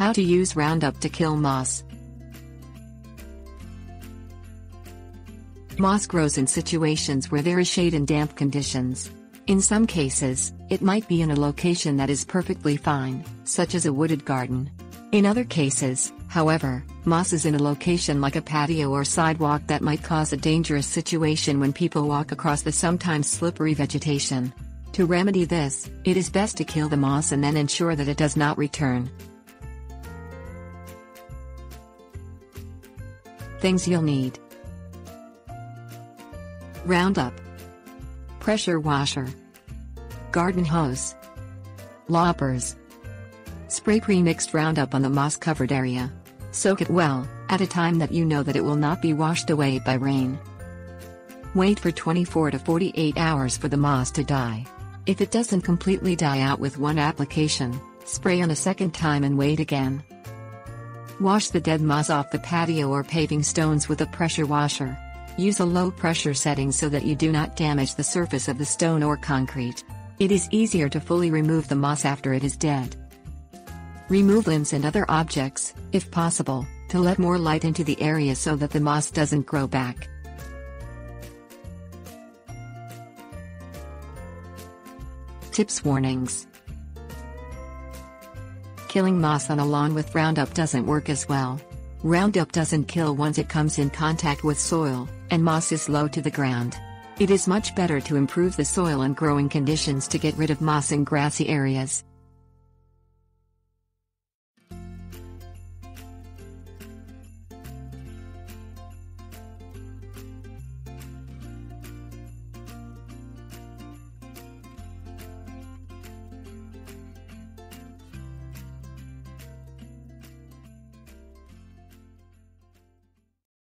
How to use Roundup to kill moss. Moss grows in situations where there is shade and damp conditions. In some cases, it might be in a location that is perfectly fine, such as a wooded garden. In other cases, however, moss is in a location like a patio or sidewalk that might cause a dangerous situation when people walk across the sometimes slippery vegetation. To remedy this, it is best to kill the moss and then ensure that it does not return. Things you'll need: Roundup, pressure washer, garden hose, loppers. Spray pre-mixed Roundup on the moss-covered area. Soak it well, at a time that you know that it will not be washed away by rain. Wait for 24 to 48 hours for the moss to die. If it doesn't completely die out with one application, spray on a second time and wait again. Wash the dead moss off the patio or paving stones with a pressure washer. Use a low-pressure setting so that you do not damage the surface of the stone or concrete. It is easier to fully remove the moss after it is dead. Remove limbs and other objects, if possible, to let more light into the area so that the moss doesn't grow back. Tips, warnings. Killing moss on a lawn with Roundup doesn't work as well. Roundup doesn't kill once it comes in contact with soil, and moss is low to the ground. It is much better to improve the soil and growing conditions to get rid of moss in grassy areas.